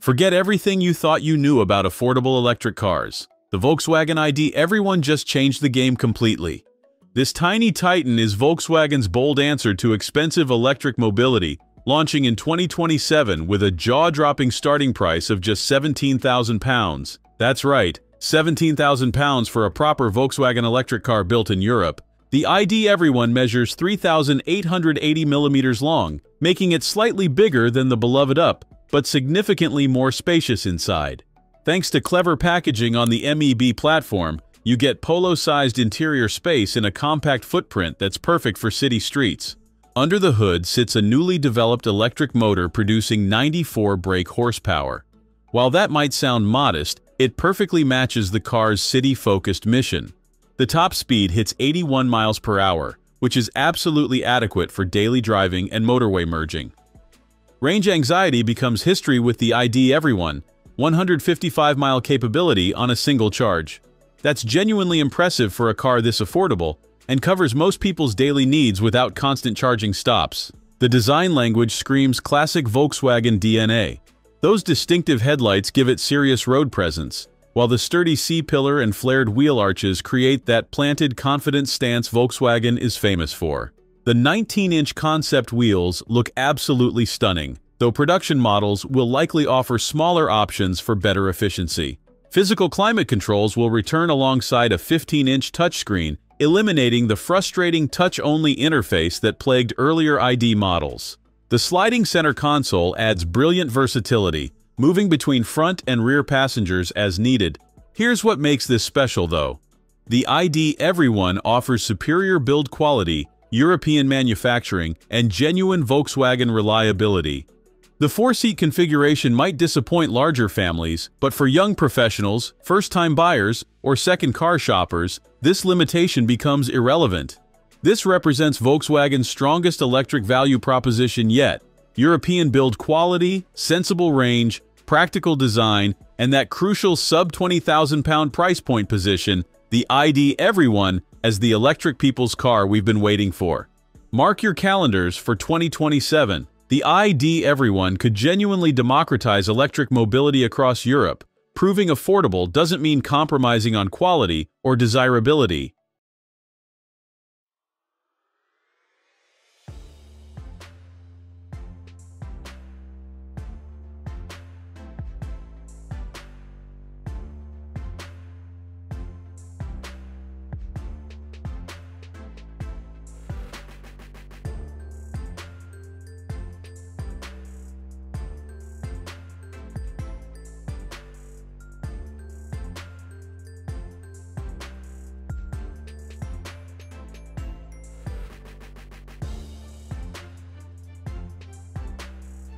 Forget everything you thought you knew about affordable electric cars. The Volkswagen ID.EVERY1 just changed the game completely. This tiny titan is Volkswagen's bold answer to expensive electric mobility, launching in 2027 with a jaw-dropping starting price of just £17,000. That's right, £17,000 for a proper Volkswagen electric car built in Europe. The ID.EVERY1 measures 3,880 millimeters long, making it slightly bigger than the beloved Up!, but significantly more spacious inside. Thanks to clever packaging on the MEB platform, you get polo-sized interior space in a compact footprint that's perfect for city streets. Under the hood sits a newly developed electric motor producing 94 brake horsepower. While that might sound modest, it perfectly matches the car's city-focused mission. The top speed hits 81 miles per hour, which is absolutely adequate for daily driving and motorway merging. Range anxiety becomes history with the ID.EVERY1, 155-mile capability on a single charge. That's genuinely impressive for a car this affordable, and covers most people's daily needs without constant charging stops. The design language screams classic Volkswagen DNA. Those distinctive headlights give it serious road presence, while the sturdy C-pillar and flared wheel arches create that planted confident stance Volkswagen is famous for. The 19-inch concept wheels look absolutely stunning, though production models will likely offer smaller options for better efficiency. Physical climate controls will return alongside a 15-inch touchscreen, eliminating the frustrating touch-only interface that plagued earlier ID models. The sliding center console adds brilliant versatility, moving between front and rear passengers as needed. Here's what makes this special though. The ID.EVERY1 offers superior build quality, European manufacturing, and genuine Volkswagen reliability. The four-seat configuration might disappoint larger families, but for young professionals, first-time buyers, or second car shoppers, this limitation becomes irrelevant. This represents Volkswagen's strongest electric value proposition yet: European build quality, sensible range, practical design, and that crucial sub-£20,000 price point position. The ID.EVERY1 as the electric people's car we've been waiting for. Mark your calendars for 2027. The ID.EVERY1 could genuinely democratize electric mobility across Europe. Proving affordable doesn't mean compromising on quality or desirability.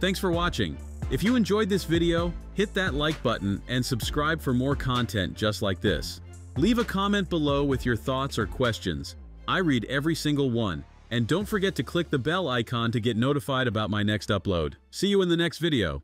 Thanks for watching. If you enjoyed this video, hit that like button and subscribe for more content just like this. Leave a comment below with your thoughts or questions. I read every single one, and don't forget to click the bell icon to get notified about my next upload. See you in the next video.